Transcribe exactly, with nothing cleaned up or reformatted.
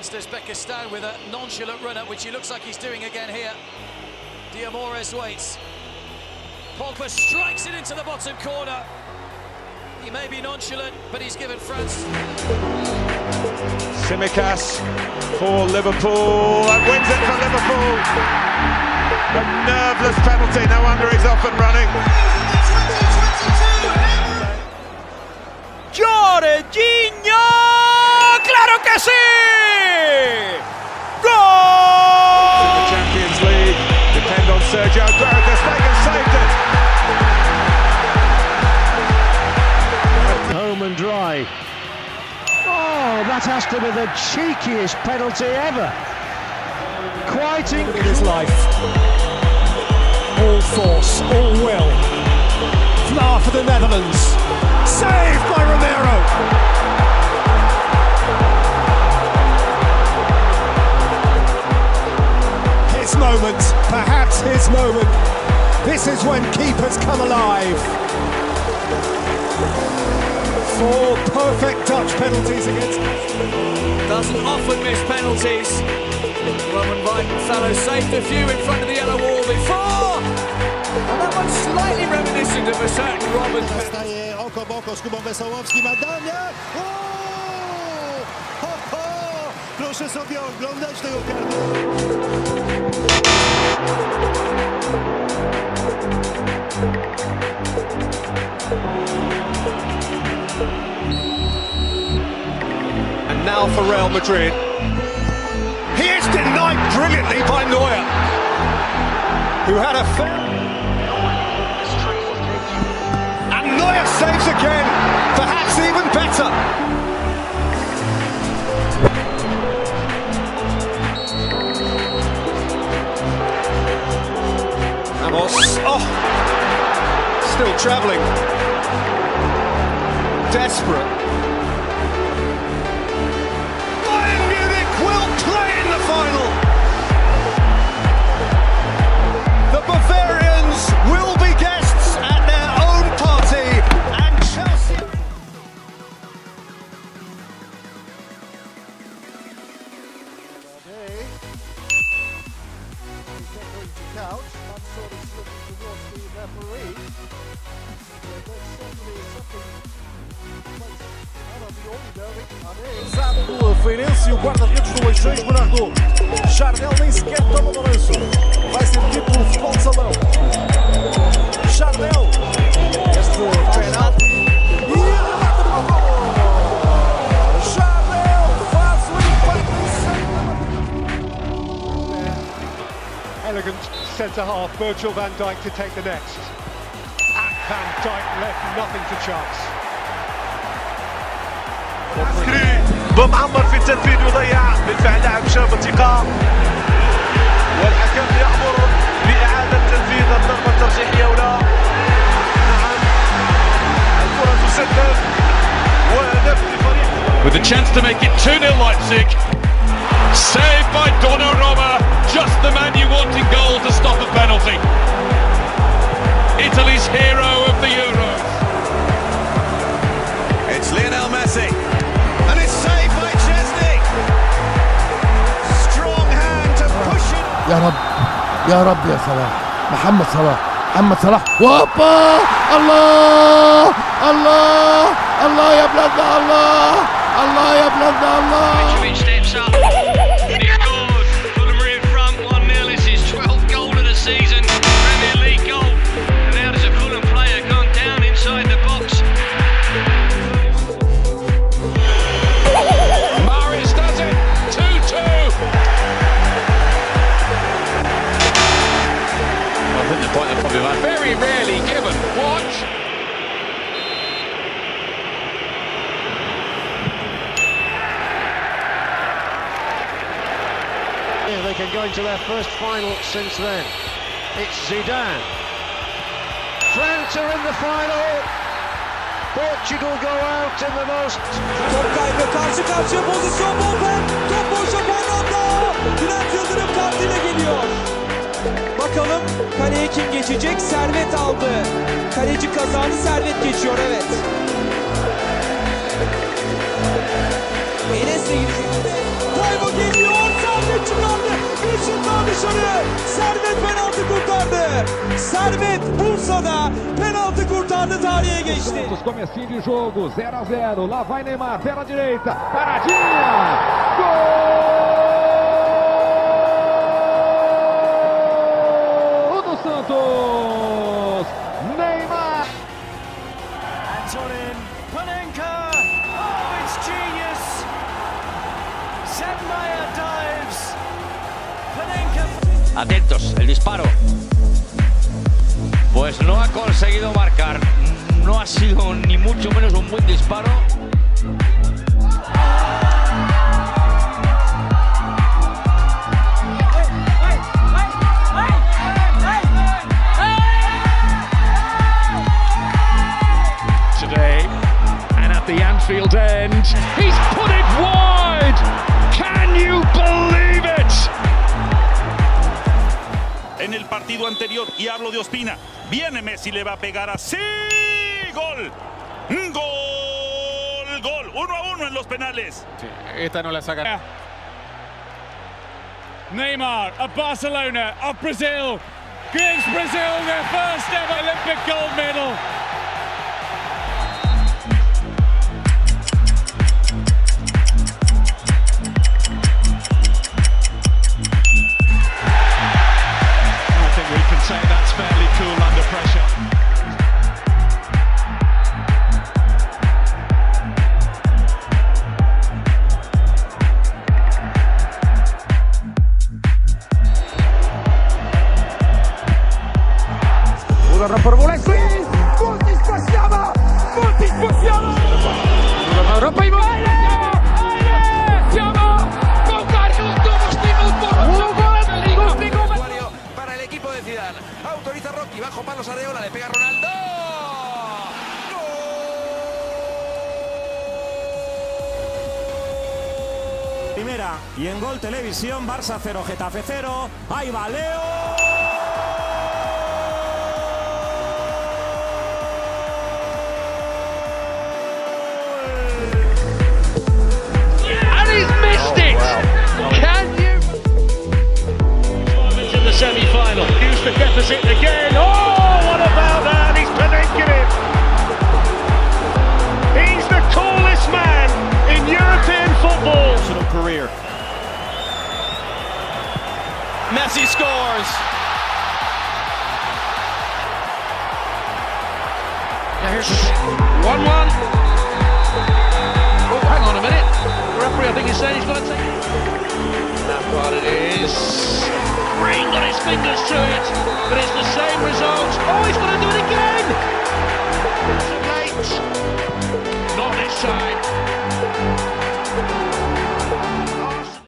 against Uzbekistan with a nonchalant runner, which he looks like he's doing again here. Diamores waits. Pogba strikes it into the bottom corner. He may be nonchalant, but he's given France. Simikas for Liverpool, and wins it for Liverpool. A nerveless penalty, no wonder he's off and running. Jorginho! ¡Claro que sí! ¡Gol! The Champions League depend on Sergio Caracas. They can save it. Home and dry. Oh, that has to be the cheekiest penalty ever. Quite in his life. All force, all will. Flah for the Netherlands. Saved by Romero. His moment, perhaps his moment. This is when keepers come alive. Four perfect touch penalties against. Doesn't often miss penalties. Roman Bürki saved a few in front of the yellow wall before. And that one's slightly reminiscent of a certain Roman Bürki. Oko boko z Kubą Wesołowskim, a Damian! Ho, ho! Proszę sobie oglądać tego kartę. And now for Real Madrid. He is denied brilliantly by Neuer, who had a fair... Neuer saves again, perhaps even better. Ramos, oh, still travelling. Desperate. Bayern Munich will play in the final. The Bavarians will be guests at their own party. Couch, I'm sort of slipping towards the referee. There's certainly something out of the ordinary. Usado do Feirense, o guarda-redes do Leixões Marcou. Jardel nem sequer toma no lanço. Vai ser tipo um futebol de salão. Jardel. Este penalti. E ele bate para o gol. Jardel faz o empate em cima. Elegant. Centre-half, Virgil van Dijk to take the next. At Van Dijk left nothing to chance. عسكري بمعمر في التدفيد وضيع بالفعل لاعب شاب انتقام والحكم يأمر بإعادة تنفيذ الضربة الترجيحية ولا نعم الكرة تسدد وهدف لفريق with a chance to make it two nil Leipzig. Saved by Donnarumma, just the man you want in goal to stop a penalty. Italy's hero of the Euros. It's Lionel Messi, and it's saved by Chesney. Strong hand to push it. Ya Rab, Ya Rab, Ya Salah, Mohammed Salah, Mohammed Salah. Whoppa! Allah, Allah, Allah, Ya Bladda, Allah, Allah, Ya Bladda, Allah. Steps up. Very rarely given. Watch. Yeah, they can go into their first final since then. It's Zidane. France are in the final. Portugal go out in the most. Pogba in the karşı karşıya pozisyon Pogba. Top boşa Panenka. Bülent Yıldırım kartıyla geliyor. Bakalım kaleye kim geçecek? Servet aldı. Kaleci kazandı, Servet geçiyor, evet. Enes'le gidiyor. Servet Bursa'da penaltı kurtardı, tarihe geçti. Comecinho de jogo, zero a zero. Lá vai Neymar, pela direita. Paradinha! Gol do Santos! Neymar! Antonin Panenka! Oh, it's genius! Neuer dives. Panenka. Atentos, el disparo. Pues no ha conseguido marcar, no ha sido ni mucho menos un buen disparo. Today, and at the Anfield end, he's put it wide! Can you believe it? En el partido anterior, y hablo de Ospina. Viene Messi, le va a pegar así. ¡Gol! ¡Gol! ¡Gol! Uno a uno en los penales. Sí, esta no la saca. Neymar of Barcelona, of Brazil, gives Brazil their first ever Olympic gold medal. Per voler qui, Guti spaziava, Guti spaziava, Europa i vuole, aire, siamo, con Carlos, como Steve, un porro, un gol, para el equipo de Zidane, autoriza Rocky, bajo palos Areola, le pega Ronaldo, gol, primera, y en Gol Televisión, Barça cero, Getafe cero, ahí va Leo. Semi-final, huge the deficit again. Oh, what about that? He's Panenka it. He's the tallest man in European football. Career. Messi scores. Now here's one one. Oh, hang on a minute. The referee, I think, is saying he's going to take it. That's what it is. Ring on his fingers to it, but it's the same result. Oh, he's going to do it again!